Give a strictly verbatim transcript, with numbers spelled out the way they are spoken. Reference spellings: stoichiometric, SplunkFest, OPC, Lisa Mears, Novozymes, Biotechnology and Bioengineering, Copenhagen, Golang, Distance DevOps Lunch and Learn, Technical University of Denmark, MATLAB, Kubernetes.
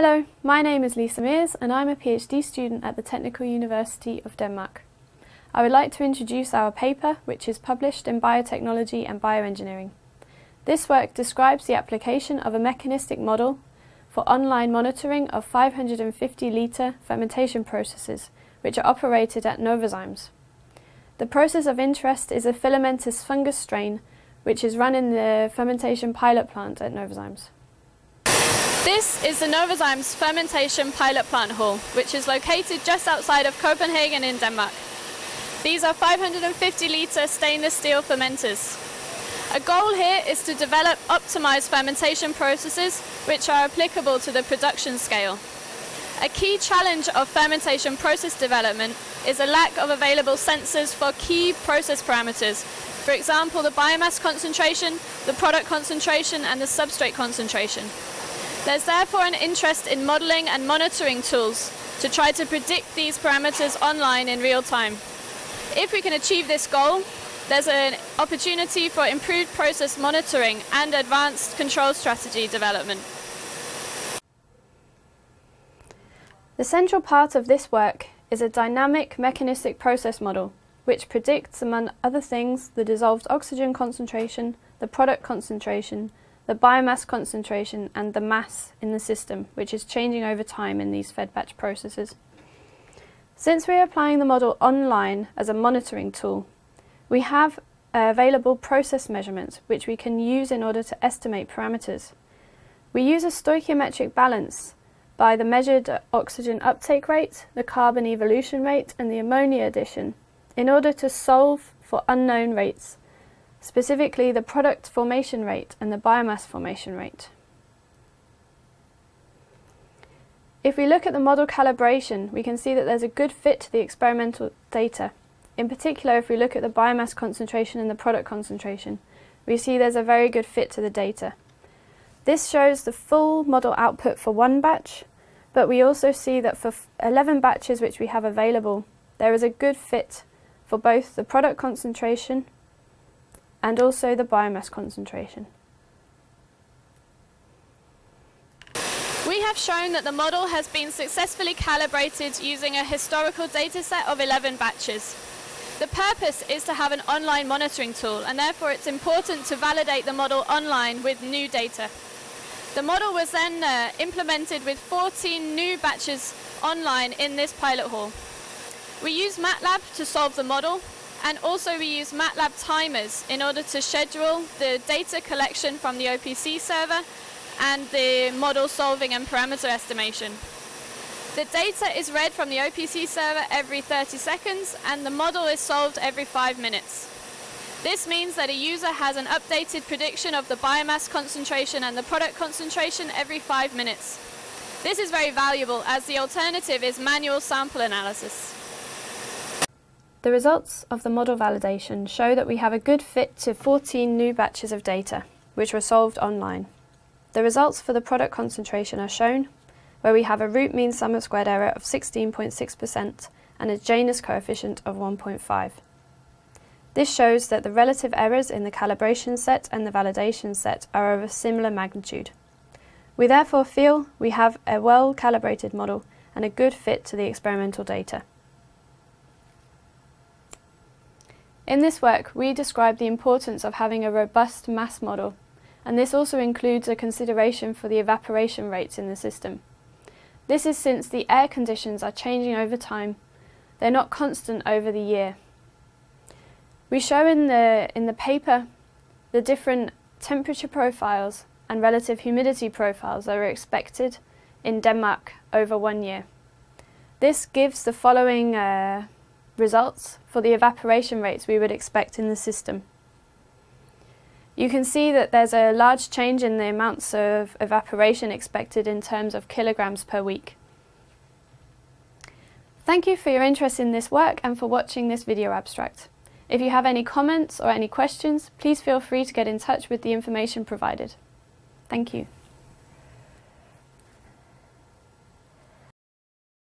Hello, my name is Lisa Mears and I'm a PhD student at the Technical University of Denmark. I would like to introduce our paper, which is published in Biotechnology and Bioengineering. This work describes the application of a mechanistic model for online monitoring of five hundred fifty litre fermentation processes, which are operated at Novozymes. The process of interest is a filamentous fungus strain, which is run in the fermentation pilot plant at Novozymes. This is the Novozymes fermentation pilot plant hall, which is located just outside of Copenhagen in Denmark. These are five hundred fifty litre stainless steel fermenters. A goal here is to develop optimised fermentation processes which are applicable to the production scale. A key challenge of fermentation process development is a lack of available sensors for key process parameters, for example the biomass concentration, the product concentration and the substrate concentration. There's therefore an interest in modelling and monitoring tools to try to predict these parameters online in real time. If we can achieve this goal, there's an opportunity for improved process monitoring and advanced control strategy development. The central part of this work is a dynamic mechanistic process model, which predicts, among other things, the dissolved oxygen concentration, the product concentration, the biomass concentration and the mass in the system, which is changing over time in these fed batch processes. Since we are applying the model online as a monitoring tool, we have available process measurements which we can use in order to estimate parameters. We use a stoichiometric balance by the measured oxygen uptake rate, the carbon evolution rate and the ammonia addition in order to solve for unknown rates, specifically the product formation rate and the biomass formation rate. If we look at the model calibration, we can see that there's a good fit to the experimental data. In particular, if we look at the biomass concentration and the product concentration, we see there's a very good fit to the data. This shows the full model output for one batch, but we also see that for eleven batches which we have available, there is a good fit for both the product concentration and also the biomass concentration. We have shown that the model has been successfully calibrated using a historical dataset of eleven batches. The purpose is to have an online monitoring tool and therefore it's important to validate the model online with new data. The model was then uh, implemented with fourteen new batches online in this pilot hall. We use MATLAB to solve the model, and also we use MATLAB timers in order to schedule the data collection from the O P C server and the model solving and parameter estimation. The data is read from the O P C server every thirty seconds and the model is solved every five minutes. This means that a user has an updated prediction of the biomass concentration and the product concentration every five minutes. This is very valuable as the alternative is manual sample analysis. The results of the model validation show that we have a good fit to fourteen new batches of data, which were solved online. The results for the product concentration are shown, where we have a root mean sum of squared error of sixteen point six percent and a Janus coefficient of one point five. This shows that the relative errors in the calibration set and the validation set are of a similar magnitude. We therefore feel we have a well-calibrated model and a good fit to the experimental data. In this work, we describe the importance of having a robust mass model, and this also includes a consideration for the evaporation rates in the system. This is since the air conditions are changing over time. They're not constant over the year. We show in the, in the paper the different temperature profiles and relative humidity profiles that are expected in Denmark over one year. This gives the following uh, results for the evaporation rates we would expect in the system. You can see that there's a large change in the amounts of evaporation expected in terms of kilograms per week. Thank you for your interest in this work and for watching this video abstract. If you have any comments or any questions, please feel free to get in touch with the information provided. Thank you.